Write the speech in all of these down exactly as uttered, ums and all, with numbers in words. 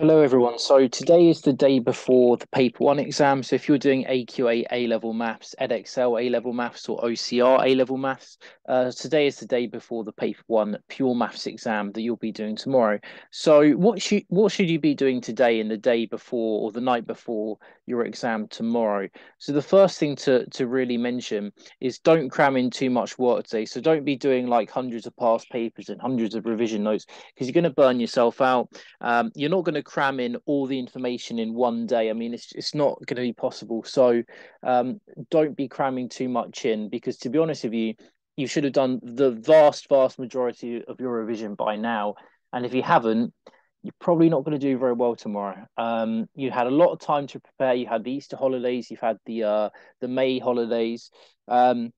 Hello everyone, so today is the day before the paper one exam. So if you're doing A Q A, A-level maths, Edexcel, A-level maths or O C R, A-level maths, uh, today is the day before the paper one pure maths exam that you'll be doing tomorrow. So what should, what should you be doing today and the day before or the night before your exam tomorrow? So the first thing to, to really mention is don't cram in too much work today. So don't be doing like hundreds of past papers and hundreds of revision notes because you're going to burn yourself out. Um, you're not going to cram in all the information in one day. I mean, it's it's not going to be possible. So um, don't be cramming too much in because, to be honest with you, you should have done the vast, vast majority of your revision by now. And if you haven't, you're probably not going to do very well tomorrow. Um, you had a lot of time to prepare. You had the Easter holidays. You've had the uh, the May holidays. Um,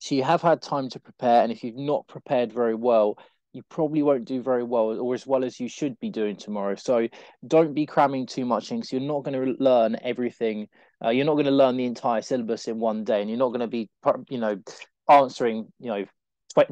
so you have had time to prepare. And if you've not prepared very well, you probably won't do very well or as well as you should be doing tomorrow. So don't be cramming too much in because you're not going to learn everything. Uh, you're not going to learn the entire syllabus in one day, and you're not going to be, you know, answering, you know,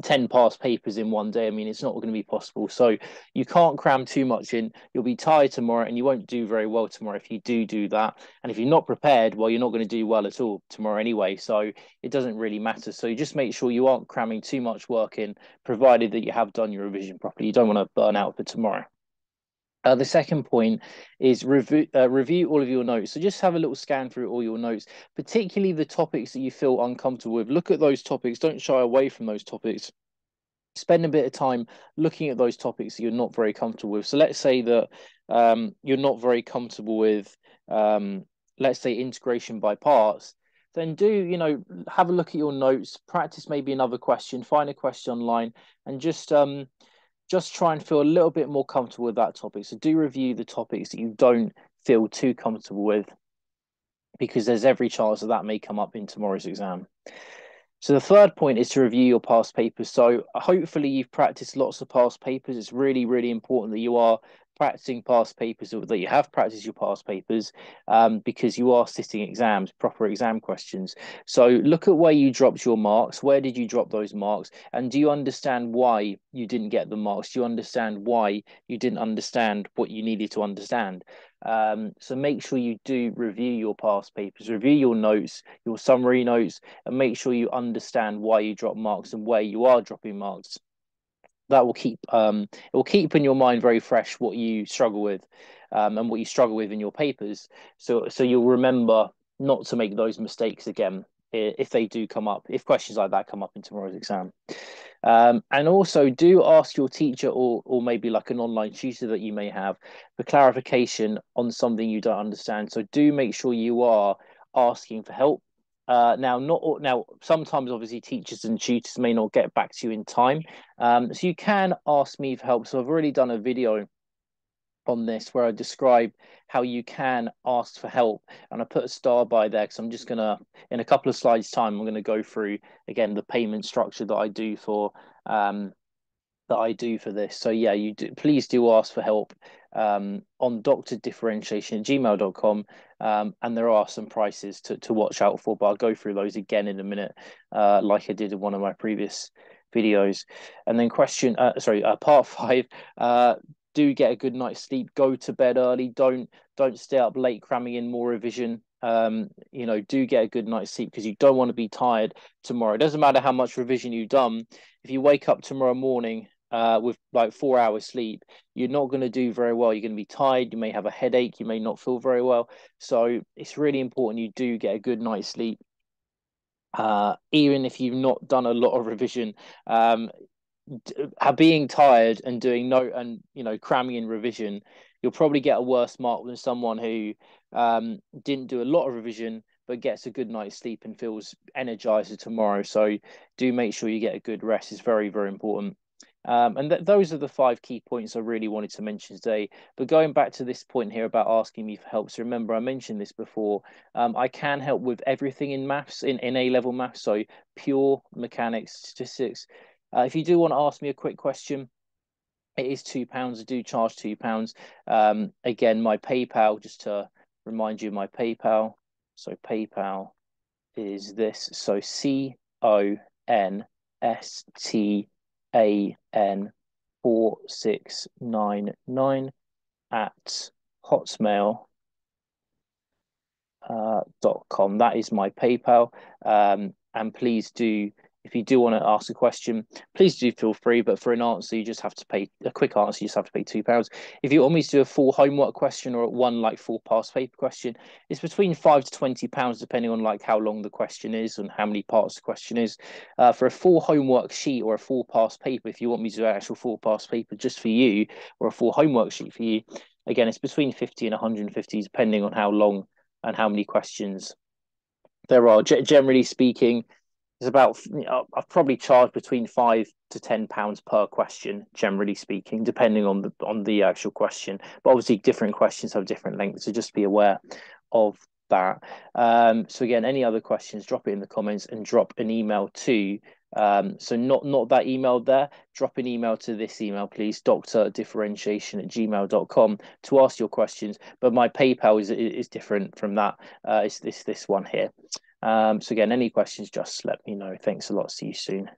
ten past papers in one day. I mean, it's not going to be possible. So you can't cram too much in. You'll be tired tomorrow and you won't do very well tomorrow if you do do that. And if you're not prepared, well, you're not going to do well at all tomorrow anyway. So it doesn't really matter. So you just make sure you aren't cramming too much work in, provided that you have done your revision properly. You don't want to burn out for tomorrow. Uh, the second point is review, uh, review all of your notes. So just have a little scan through all your notes, particularly the topics that you feel uncomfortable with. Look at those topics. Don't shy away from those topics. Spend a bit of time looking at those topics that you're not very comfortable with. So let's say that um, you're not very comfortable with, um, let's say, integration by parts. Then do, you know, have a look at your notes, practice maybe another question, find a question online and just... Um, Just try and feel a little bit more comfortable with that topic. So do review the topics that you don't feel too comfortable with because there's every chance that that may come up in tomorrow's exam. So the third point is to review your past papers. So hopefully you've practiced lots of past papers. It's really, really important that you are practicing past papers, or that you have practiced your past papers um, because you are sitting exams, proper exam questions. So look at where you dropped your marks. Where did you drop those marks? And do you understand why you didn't get the marks? Do you understand why you didn't understand what you needed to understand? Um, so make sure you do review your past papers, review your notes, your summary notes, and make sure you understand why you drop marks and where you are dropping marks. That will keep um, it will keep in your mind very fresh what you struggle with um, and what you struggle with in your papers. So so you'll remember not to make those mistakes again if they do come up, if questions like that come up in tomorrow's exam. Um, and also do ask your teacher or or maybe like an online tutor that you may have for clarification on something you don't understand. So do make sure you are asking for help. Uh, now, not now. Sometimes, obviously, teachers and tutors may not get back to you in time. Um, so you can ask me for help. So I've already done a video on this where I describe how you can ask for help. And I put a star by there because I'm just going to, in a couple of slides time, I'm going to go through, again, the payment structure that I do for um, that I do for this. So, yeah, you do, please do ask for help um on d r d differentiation at gmail dot com, um and there are some prices to, to watch out for, but I'll go through those again in a minute uh like I did in one of my previous videos. And then question uh sorry uh, part five, uh do get a good night's sleep. Go to bed early. Don't don't stay up late cramming in more revision. Um you know, do get a good night's sleep because you don't want to be tired tomorrow. It doesn't matter how much revision you've done. If you wake up tomorrow morning Uh, with like four hours sleep, you're not going to do very well. You're going to be tired. You may have a headache. You may not feel very well. So it's really important you do get a good night's sleep. Uh, even if you've not done a lot of revision, um, being tired and doing no and you know cramming in revision, you'll probably get a worse mark than someone who um, didn't do a lot of revision but gets a good night's sleep and feels energized for tomorrow. So do make sure you get a good rest. It's very, very important. Um, and th those are the five key points I really wanted to mention today. But going back to this point here about asking me for help. So remember, I mentioned this before. Um, I can help with everything in maths, in, in A-level maths. So pure mechanics, statistics. Uh, if you do want to ask me a quick question, it is two pounds. I do charge two pounds. Um, again, my PayPal, just to remind you, my PayPal. So PayPal is this. So C O N S T A N four six nine nine at hotmail dot com. That is my PayPal. Um, and please do, if you do want to ask a question, please do feel free. But for an answer, you just have to pay a quick answer. You just have to pay two pounds. If you want me to do a full homework question or one like full past paper question, it's between five to twenty pounds, depending on like how long the question is and how many parts the question is. Uh, for a full homework sheet or a full past paper, if you want me to do an actual full past paper just for you or a full homework sheet for you, again, it's between fifty and one hundred and fifty, depending on how long and how many questions there are. G- generally speaking, it's about, you know, I've probably charged between five to ten pounds per question, generally speaking, depending on the on the actual question. But obviously, different questions have different lengths, so just be aware of that. Um, so again, any other questions, drop it in the comments and drop an email to. Um, so not not that email there. Drop an email to this email, please, drdifferentiation at gmail dot com, to ask your questions. But my PayPal is is different from that. Uh, it's this this one here. Um, so again, any questions, just let me know. Thanks a lot. See you soon.